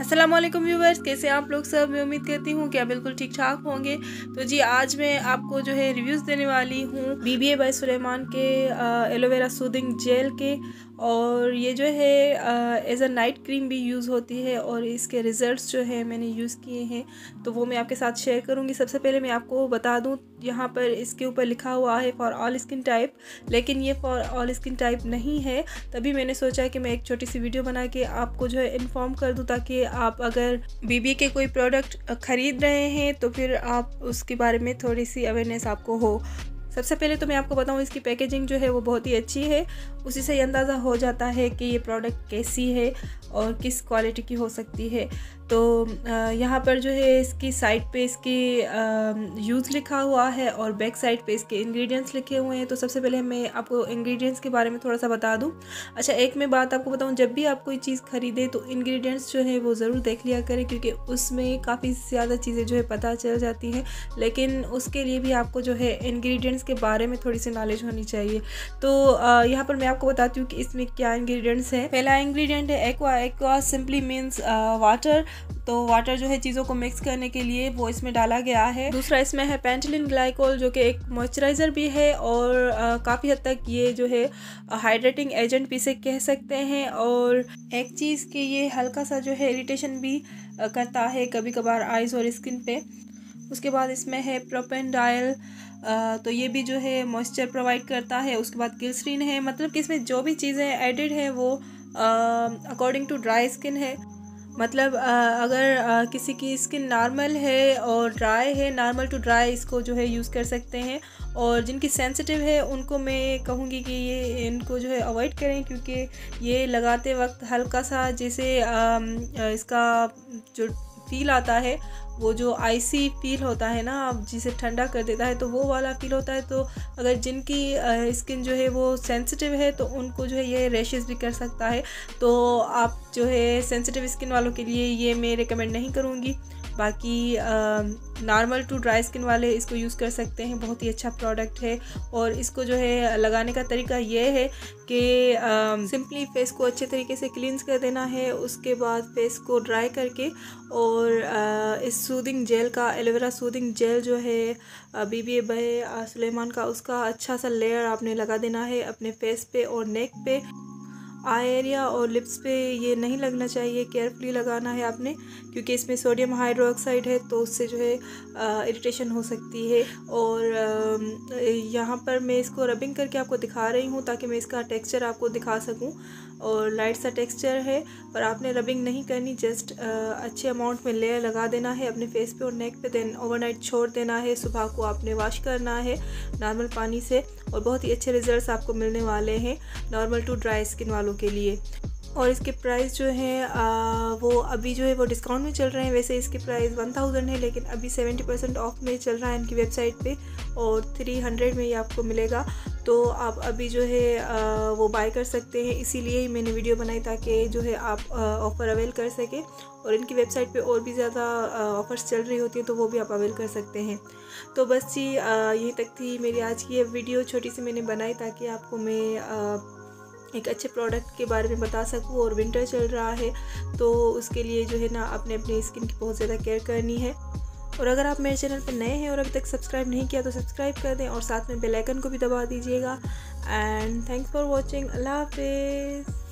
अस्सलामुअलैकुम व्यूवर्स, कैसे आप लोग सब। मैं उम्मीद करती हूँ कि आप बिल्कुल ठीक ठाक होंगे। तो जी आज मैं आपको जो है रिव्यूज़ देने वाली हूँ BBA बाय सुलेमान के एलोवेरा सूदिंग जेल के। और ये जो है एज अ नाइट क्रीम भी यूज़ होती है और इसके रिज़ल्ट्स जो है मैंने यूज़ किए हैं तो वो मैं आपके साथ शेयर करूँगी। सबसे पहले मैं आपको बता दूँ, यहाँ पर इसके ऊपर लिखा हुआ है फॉर ऑल स्किन टाइप, लेकिन ये फॉर ऑल स्किन टाइप नहीं है। तभी मैंने सोचा कि मैं एक छोटी सी वीडियो बना के आपको जो है इन्फॉर्म कर दूँ, ताकि आप अगर BBA के कोई प्रोडक्ट ख़रीद रहे हैं तो फिर आप उसके बारे में थोड़ी सी अवेयरनेस आपको हो। सबसे पहले तो मैं आपको बताऊं, इसकी पैकेजिंग जो है वो बहुत ही अच्छी है। उसी से अंदाज़ा हो जाता है कि ये प्रोडक्ट कैसी है और किस क्वालिटी की हो सकती है। तो यहाँ पर जो है इसकी साइड पे इसकी यूज़ लिखा हुआ है और बैक साइड पे इसके इंग्रेडिएंट्स लिखे हुए हैं। तो सबसे पहले मैं आपको इंग्रेडिएंट्स के बारे में थोड़ा सा बता दूं। अच्छा, एक मैं बात आपको बताऊं, जब भी आप कोई चीज़ ख़रीदे तो इंग्रेडिएंट्स जो है वो ज़रूर देख लिया करें, क्योंकि उसमें काफ़ी ज़्यादा चीज़ें जो है पता चल जाती हैं। लेकिन उसके लिए भी आपको जो है इंग्रेडिएंट्स के बारे में थोड़ी सी नॉलेज होनी चाहिए। तो यहाँ पर मैं आपको बताती हूँ कि इसमें क्या इंग्रेडिएंट्स हैं। पहला इंग्रेडिएंट है aqua. Aqua simply means water. तो वाटर जो है चीज़ों को मिक्स करने के लिए वो इसमें डाला गया है। दूसरा इसमें है पेंटिलिन ग्लाइकोल, जो कि एक मॉइस्चराइज़र भी है और काफ़ी हद तक ये जो है हाइड्रेटिंग एजेंट भी से कह सकते हैं। और एक चीज़ कि ये हल्का सा जो है इरिटेशन भी करता है कभी कभार आइज़ और स्किन पे। उसके बाद इसमें है प्रोपेन डायल, तो ये भी जो है मॉइस्चर प्रोवाइड करता है। उसके बाद ग्लिसरीन है, मतलब कि इसमें जो भी चीज़ें एडिड हैं वो अकॉर्डिंग टू ड्राई स्किन है। मतलब अगर किसी की स्किन नॉर्मल है और ड्राई है, नॉर्मल टू ड्राई, इसको जो है यूज़ कर सकते हैं। और जिनकी सेंसिटिव है उनको मैं कहूँगी कि ये इनको जो है अवॉइड करें, क्योंकि ये लगाते वक्त हल्का सा जैसे इसका जो फील आता है वो जो आइसी फील होता है ना, आप जिसे ठंडा कर देता है, तो वो वाला फील होता है। तो अगर जिनकी स्किन जो है वो सेंसिटिव है तो उनको जो है ये रैशेस भी कर सकता है। तो आप जो है सेंसिटिव स्किन वालों के लिए ये मैं रिकमेंड नहीं करूँगी। बाकी नॉर्मल टू ड्राई स्किन वाले इसको यूज़ कर सकते हैं, बहुत ही अच्छा प्रोडक्ट है। और इसको जो है लगाने का तरीका ये है कि सिंपली फेस को अच्छे तरीके से क्लींस कर देना है, उसके बाद फेस को ड्राई करके। और इस सूदिंग जेल का, एलोवेरा सूदिंग जेल जो है BBA बाय सुलेमान का, उसका अच्छा सा लेयर आपने लगा देना है अपने फेस पे और नेक पे, आई एरिया और लिप्स पे ये नहीं लगना चाहिए, केयरफुली लगाना है आपने, क्योंकि इसमें सोडियम हाइड्रोक्साइड है तो उससे जो है इरिटेशन हो सकती है। और यहाँ पर मैं इसको रबिंग करके आपको दिखा रही हूँ ताकि मैं इसका टेक्सचर आपको दिखा सकूँ। और लाइट सा टेक्सचर है पर आपने रबिंग नहीं करनी, जस्ट अच्छे अमाउंट में लेयर लगा देना है अपने फेस पे और नेक पे, देन ओवरनाइट छोड़ देना है। सुबह को आपने वॉश करना है नॉर्मल पानी से और बहुत ही अच्छे रिजल्ट्स आपको मिलने वाले हैं नॉर्मल टू ड्राई स्किन वालों के लिए। और इसके प्राइस जो है वो अभी जो है वो डिस्काउंट में चल रहे हैं। वैसे इसके प्राइस 1000 है, लेकिन अभी 70% ऑफ में चल रहा है इनकी वेबसाइट पे और 300 में ये आपको मिलेगा। तो आप अभी जो है वो बाय कर सकते हैं। इसीलिए ही मैंने वीडियो बनाई ताकि जो है आप ऑफ़र अवेल कर सकें। और इनकी वेबसाइट पे और भी ज़्यादा ऑफ़र्स चल रही होती हैं तो वो भी आप अवेल कर सकते हैं। तो बस जी यहीं तक थी मेरी आज की ये वीडियो, छोटी सी मैंने बनाई ताकि आपको मैं एक अच्छे प्रोडक्ट के बारे में बता सकूँ। और विंटर चल रहा है तो उसके लिए जो है ना आपने अपनी स्किन की बहुत ज़्यादा केयर करनी है। और अगर आप मेरे चैनल पर नए हैं और अभी तक सब्सक्राइब नहीं किया तो सब्सक्राइब कर दें और साथ में बेल आइकन को भी दबा दीजिएगा। And thanks for watching. अल्लाह हाफिज़।